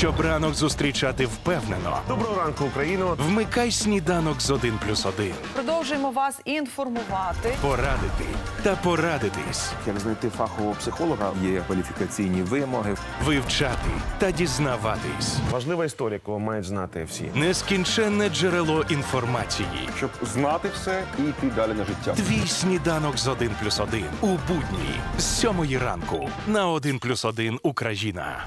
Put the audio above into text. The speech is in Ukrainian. щоб ранок зустрічати впевнено. Доброго ранку, Україно. Вмикай «Сніданок з 1+1». Продовжуємо вас інформувати. Порадити та порадитись. Як знайти фахового психолога? Є кваліфікаційні вимоги. Вивчати та дізнаватись. Важлива історія, кого мають знати всі. Нескінченне джерело інформації. Щоб знати все і йти далі на життя. Твій «Сніданок з 1+1» у будні з 7 ранку на 1+1 Україна.